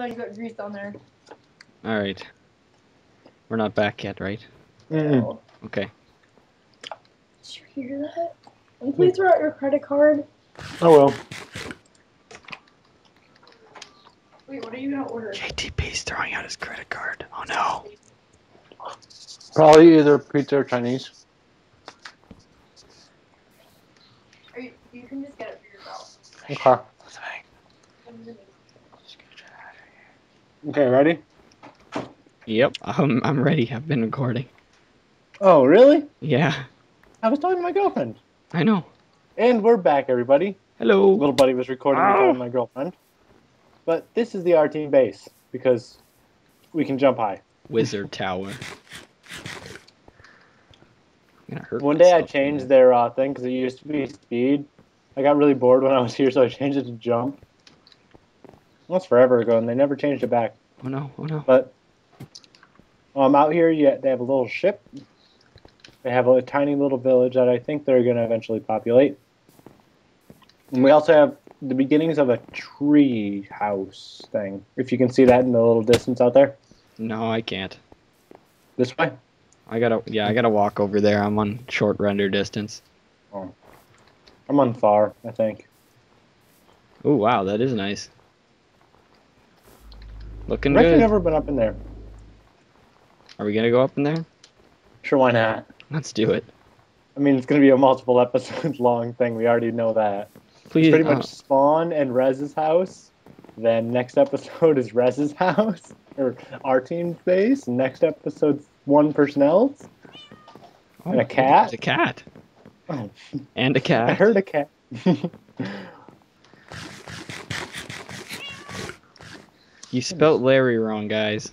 already got grease on there. Alright. We're not back yet, right? Mm-mm. Okay. Did you hear that? Can you please throw out your credit card? Oh well. Wait, what are you gonna order? JTP's throwing out his credit card. Oh no. Probably either pizza or Chinese. Are you, you can just get it for yourself. Okay. Okay, ready? Yep, I'm ready. I've been recording. Oh, really? Yeah. I was talking to my girlfriend. I know. And we're back, everybody. Hello. Little buddy was recording me talking to my girlfriend. But this is the R team base because we can jump high. Wizard tower. One day I changed their thing because it used to be speed. I got really bored when I was here, so I changed it to jump. That's forever ago, and they never changed it back. Oh no! Oh no! But while I'm out here, yet they have a little ship. They have a tiny little village that I think they're going to eventually populate. And we also have the beginnings of a tree house thing. If you can see that in the little distance out there. No, I can't. This way? I gotta walk over there. I'm on short render distance. Oh. I'm on far, I think. Oh wow, that is nice. Looking good. I've never been up in there. Are we gonna go up in there? Sure, why not? Let's do it. I mean, it's going to be a multiple episode long thing. We already know that. Please, it's pretty much spawn and Rez's house. Then next episode is Rez's house. Or our team's base. Next episode's one person else. Oh, and a cat. A cat. Oh. And a cat. I heard a cat. You spelt Larry wrong, guys.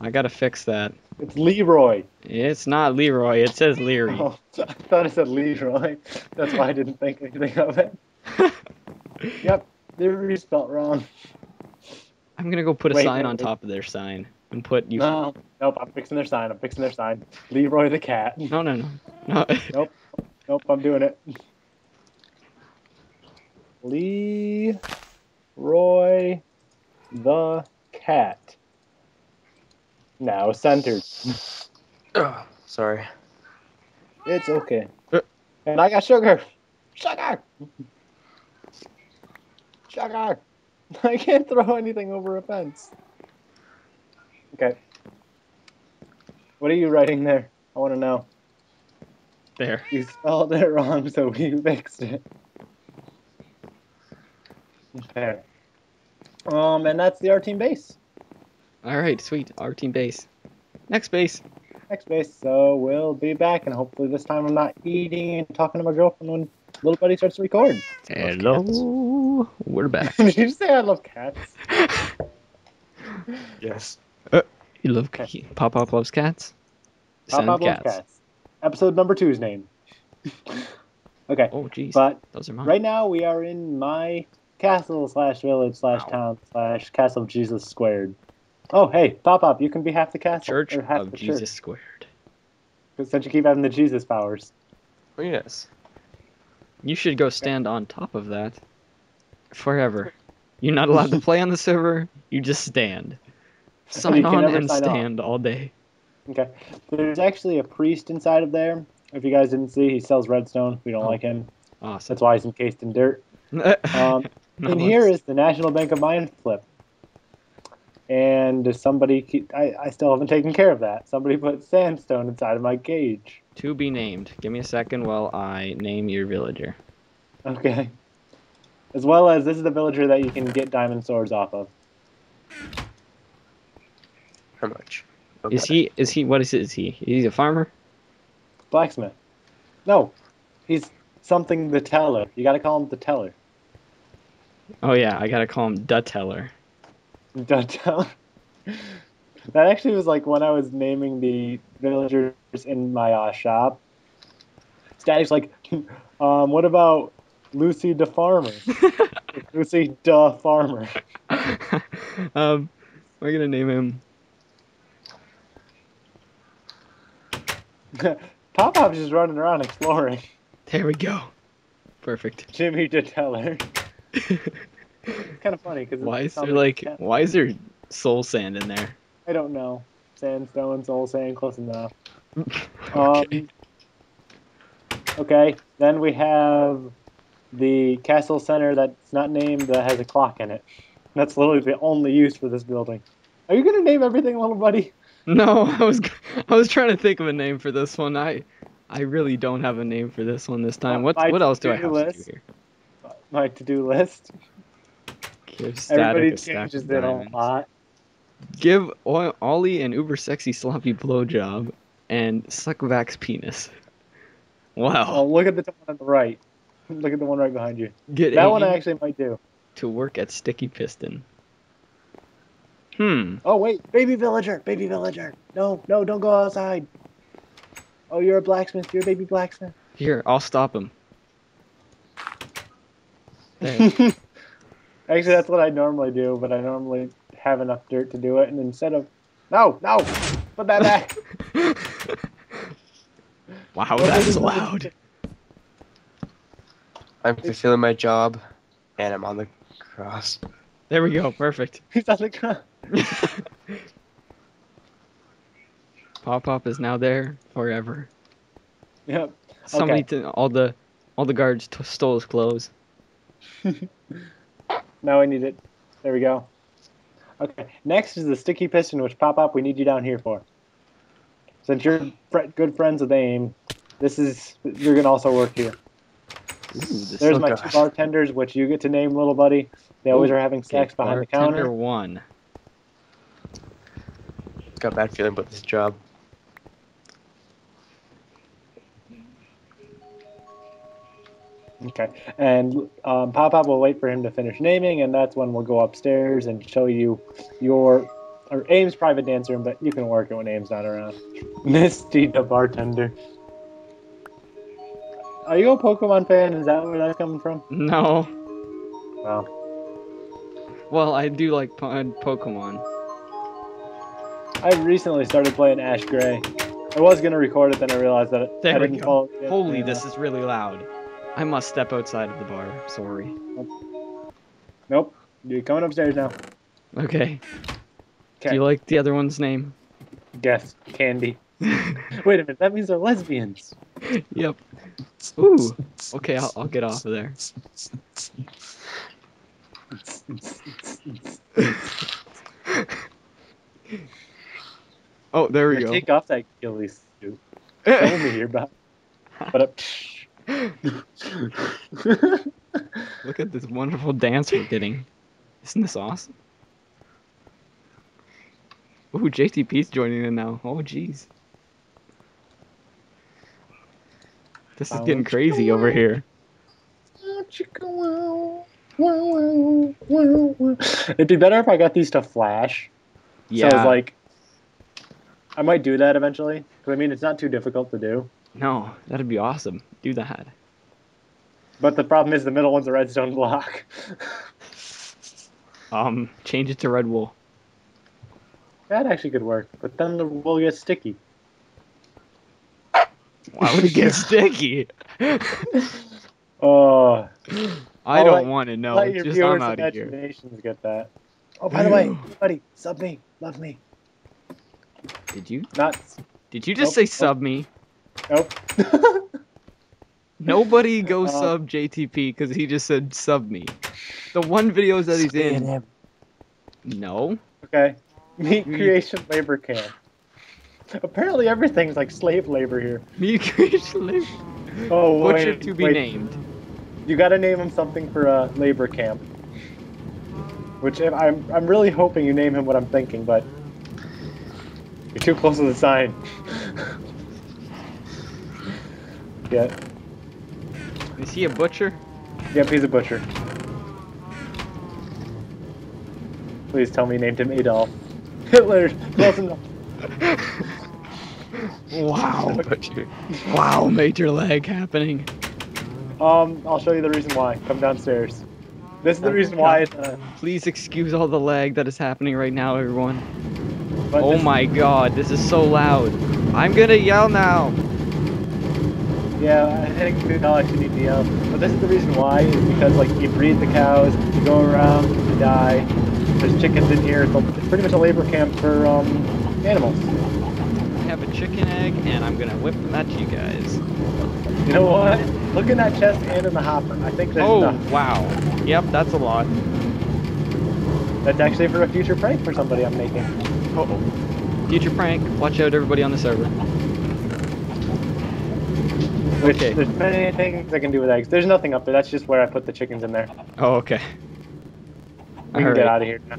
I got to fix that. It's Leroy. It's not Leroy. It says Leary. Oh, I thought it said Leroy. That's why I didn't think anything of it. Yep. Leary spelled wrong. I'm going to go put a sign on top of their sign and put you. No. Nope. I'm fixing their sign. I'm fixing their sign. Leroy the cat. No, no, no. No. Nope. Nope. I'm doing it. Leroy the cat. Now centered. Oh, sorry. It's okay. And I got sugar. Sugar! Sugar! I can't throw anything over a fence. Okay. What are you writing there? I want to know. There. You spelled it wrong, so we fixed it. There. And that's the R team base. Alright, sweet. Our team base. Next base. Next base. So we'll be back, and hopefully this time I'm not eating and talking to my girlfriend when little buddy starts to record. Hello. We're back. Did you say I love cats? Yes. You love cats. Poppop loves cats? Poppop loves cats. Episode number 2's name. Okay. Oh, jeez. But those are mine. Right now we are in my castle slash village slash town slash castle of Jesus squared. Oh, hey, Poppop, you can be half the castle. Church or half of the Jesus church. Squared. Since you keep having the Jesus powers. Oh, yes. You should go stand on top of that forever. You're not allowed to play on the server. You just stand. Sign on and stand all day. Okay. There's actually a priest inside of there. If you guys didn't see, he sells redstone. We don't like him. Awesome. That's why he's encased in dirt. And here is the National Bank of Mindflip. And somebody, I still haven't taken care of that. Somebody put sandstone inside of my cage. To be named. Give me a second while I name your villager. Okay. As well as, this is the villager that you can get diamond swords off of. How much? Okay. What is he? He's a farmer? Blacksmith. No. He's something the teller. You gotta call him the teller. Oh yeah, I gotta call him the teller. Downtown. That actually was like when I was naming the villagers in my shop. Static's like, what about Lucy the farmer? Lucy the farmer. We're gonna name him. Poppop's just running around exploring. There we go. Perfect. Jimmy the teller. It's kind of funny because why is there soul sand in there? I don't know. Sandstone, soul sand, close enough. Okay. Okay, then we have the castle center that's not named that has a clock in it. That's literally the only use for this building. Are you gonna name everything, little buddy? No, I was trying to think of a name for this one. I really don't have a name for this one this time. What else do I have to do here? My to-do list. Give Static a stack of diamonds. Everybody changes it a lot. Give Ollie an uber sexy sloppy blowjob and suck Vac's penis. Wow. Oh, look at the one on the right. Look at the one right behind you. Get that one I actually might do. To work at Sticky Piston. Hmm. Oh wait, baby villager, baby villager. No, no, don't go outside. Oh, you're a blacksmith. You're a baby blacksmith. Here, I'll stop him. Actually, that's what I normally do, but I normally have enough dirt to do it, and instead of no, put that back. Wow, that's loud. I'm fulfilling my job, and I'm on the cross. There we go. Perfect. He's on the cross. Poppop is now there forever. Yep. Somebody all the guards stole his clothes. Now I need it. There we go. Okay. Next is the Sticky Piston, which Poppop, we need you down here for. Since you're good friends with AIM, you're gonna also work here. Ooh, there's my two bartenders, which you get to name, little buddy. They always are having sex behind the counter. Bartender one. Got a bad feeling about this job. Okay, and Poppop will wait for him to finish naming, and that's when we'll go upstairs and show you your or AIM's private dance room. But you can work it when AIM's not around. Misty the bartender. Are you a Pokemon fan? Is that where that's coming from? No. Wow. Well, I do like Pokemon. I recently started playing Ash Gray. I was going to record it, then I realized that I didn't call it. Holy, this is really loud. I must step outside of the bar. Sorry. Nope. You're coming upstairs now. Okay. Do you like the other one's name? Guess. Candy. Wait a minute. That means they're lesbians. Yep. Ooh. Okay, I'll get off of there. Oh, there we go. Take off that Achilles suit. Show me your back. Look at this wonderful dance we're getting. Isn't this awesome? Ooh, JTP's joining in now. Oh, jeez. This is getting crazy over here. It'd be better if I got these to flash. Yeah. So it's like... I might do that eventually, because I mean, it's not too difficult to do. No, that'd be awesome. Do that. But the problem is the middle one's a redstone block. Change it to red wool. That actually could work, but then the wool gets sticky. Why would it get sticky? Oh. I don't want to know. Let your just viewers' I'm imaginations here. Get that. Oh, by the way, buddy, sub me, love me. Did you? Not. Did you just say sub me? Nope. Nobody go sub JTP because he just said sub me. The one videos that he's in. Him. No. Okay. Meat Creation Labor Camp. Apparently everything's like slave labor here. Meat Creation Labor. Oh, wait. Butcher to be named. You gotta name him something for a labor camp. Which I'm really hoping you name him what I'm thinking, but. You're too close to the sign. Yeah. Is he a butcher? Yep, he's a butcher. Please tell me you named him Adolf. Hitler! Close enough. Wow. Butcher. Wow, major lag happening. I'll show you the reason why. Come downstairs. This is the reason why. Please excuse all the lag that is happening right now, everyone. But oh my god, this is so loud. I'm gonna yell now. Yeah, I think we all actually need to yell. But this is the reason why, is because like you breed the cows, you go around, you die, There's chickens in here. It's pretty much a labor camp for animals. I have a chicken egg, and I'm gonna whip that to you guys. You know what? Look in that chest and in the hopper. I think that's enough. Wow. Yep, that's a lot. That's actually for a future prank for somebody I'm making. Uh-oh. Future prank. Watch out, everybody on the server. Which, okay. There's many things I can do with eggs. There's nothing up there. That's just where I put the chickens in there. Oh, okay. We can get out of here now.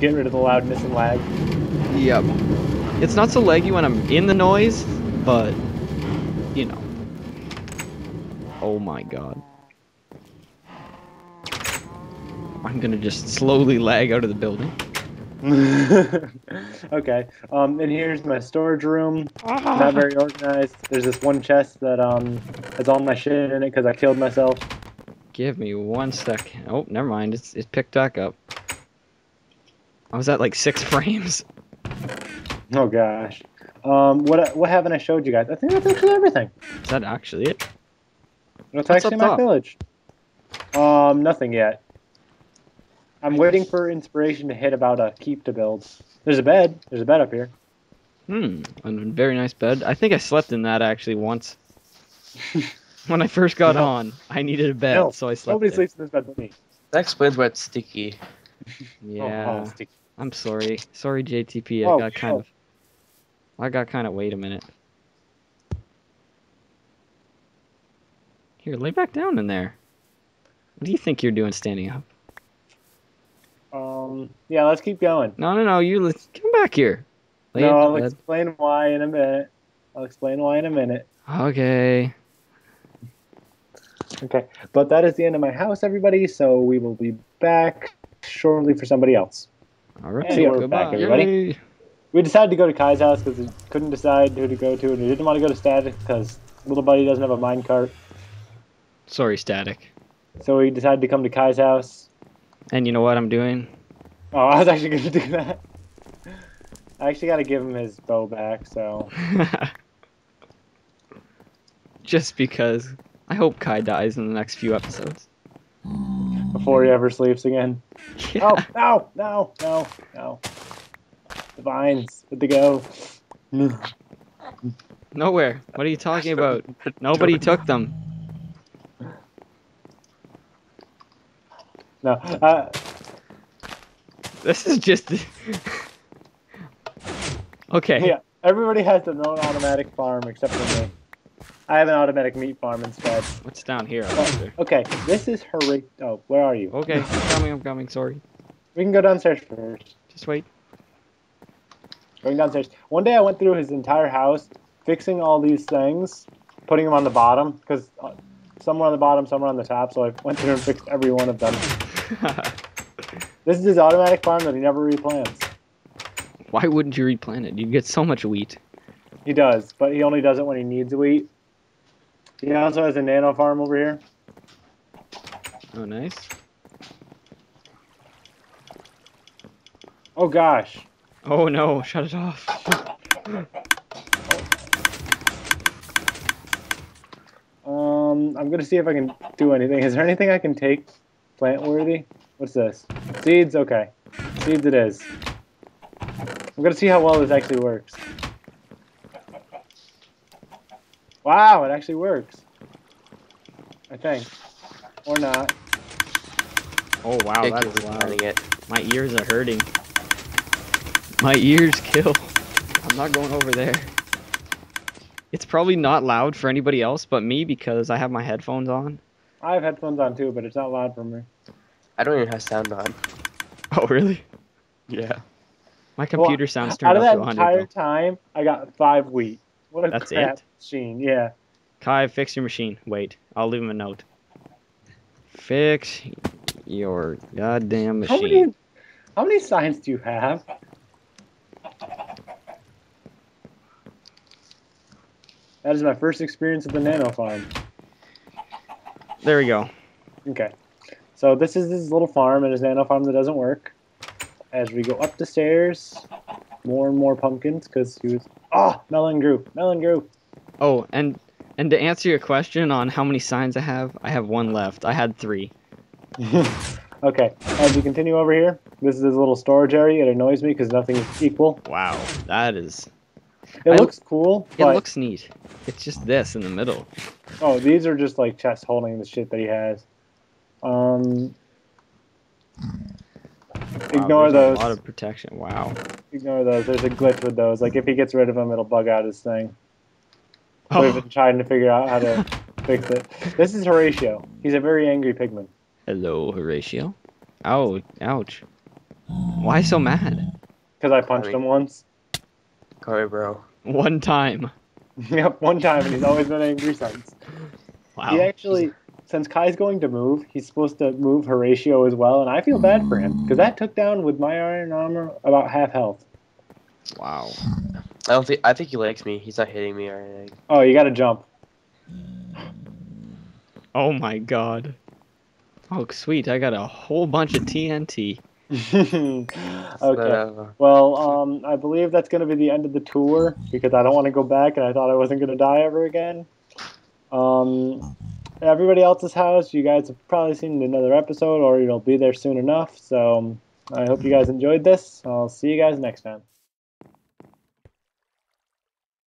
Get rid of the loudness and lag. Yep. It's not so laggy when I'm in the noise, but, you know. Oh my god. I'm gonna just slowly lag out of the building. Okay. And here's my storage room. Not very organized. There's this one chest that has all my shit in it because I killed myself. Give me 1 sec. Oh, never mind. It's picked back up. I was at like 6 frames. Oh gosh. What haven't I showed you guys? I think that's actually everything. Is that actually it? That's actually my village. Nothing yet. I'm waiting for inspiration to hit about a keep to build. There's a bed. There's a bed up here. Hmm, a very nice bed. I think I slept in that actually once. When I first got on, I needed a bed, so I slept Nobody sleeps in this bed but me. That explains why it's sticky. Yeah. Oh, sticky. I'm sorry. Sorry, JTP. I got kind of... Wait a minute. Here, lay back down in there. What do you think you're doing standing up? Yeah, let's keep going. No, come back here. No, I'll explain why in a minute. Okay, but that is the end of my house, everybody, so we will be back shortly for somebody else. Alright, so we're back, everybody. Yay. We decided to go to Kai's house because we couldn't decide who to go to, and we didn't want to go to Static because little buddy doesn't have a minecart. Sorry, Static. So we decided to come to Kai's house. And you know what I'm doing? Oh, I was actually going to do that. I actually got to give him his bow back, so... Just because... I hope Kai dies in the next few episodes. Before he ever sleeps again. Yeah. Oh, no. The vines, where'd they go? Nowhere. What are you talking about? Nobody took them. No. This is just... Okay. Yeah, everybody has their own automatic farm except for me. I have an automatic meat farm instead. What's down here? Okay, this is Horatio. Oh, where are you? Okay, I'm coming, sorry. We can go downstairs first. Just wait. Going downstairs. One day I went through his entire house, fixing all these things, putting them on the bottom, because some were on the bottom, some were on the top, so I went through and fixed every one of them. This is his automatic farm that he never replants. Why wouldn't you replant it? You get so much wheat. He does, but he only does it when he needs wheat. He also has a nano farm over here. Oh, nice. Oh, gosh. Oh, no. Shut it off. I'm going to see if I can do anything. Is there anything I can take plant-worthy? What's this? Seeds? Okay. Seeds it is. I'm going to see how well this actually works. Wow, it actually works. I think. Or not. Oh, wow, that is loud. My ears are hurting. My ears kill. I'm not going over there. It's probably not loud for anybody else but me because I have my headphones on. I have headphones on too, but it's not loud for me. I don't even have sound on. Oh, really? Yeah. My computer sounds turned up to 100. Out of that entire time, I got 5 wheat. What a That's crap it? Machine, yeah. Kai, fix your machine. Wait, I'll leave him a note. Fix your goddamn machine. How many signs do you have? That is my first experience at the nano farm. There we go. Okay. So this is his little farm and his nano farm that doesn't work. As we go up the stairs, more and more pumpkins because he was... Oh, melon grew. Oh, and to answer your question on how many signs I have 1 left. I had 3. Okay, as you continue over here, this is this little storage area. It annoys me because nothing is equal. Wow, that is... It looks cool, but... It looks neat. It's just this in the middle. Oh, these are just like chests holding the shit that he has. Ignore those. A lot of protection, wow. Ignore those, there's a glitch with those. Like, if he gets rid of them, it'll bug out his thing. Oh. We've been trying to figure out how to fix it. This is Horatio. He's a very angry pigman. Hello, Horatio. Oh, ouch. Why so mad? Because I punched him once. Sorry, bro. One time. Yep, one time, and he's always been angry since. Wow. He actually, since Kai's going to move, he's supposed to move Horatio as well, and I feel bad for him, because that took down, with my iron armor, about half health. Wow. I think he likes me. He's not hitting me or anything. Oh, you gotta jump. Oh my god. Oh, sweet. I got a whole bunch of TNT. Okay. Well, I believe that's going to be the end of the tour, because I don't want to go back, and I thought I wasn't going to die ever again. Everybody else's house, you guys have probably seen another episode, or you'll be there soon enough. So I hope you guys enjoyed this. I'll see you guys next time.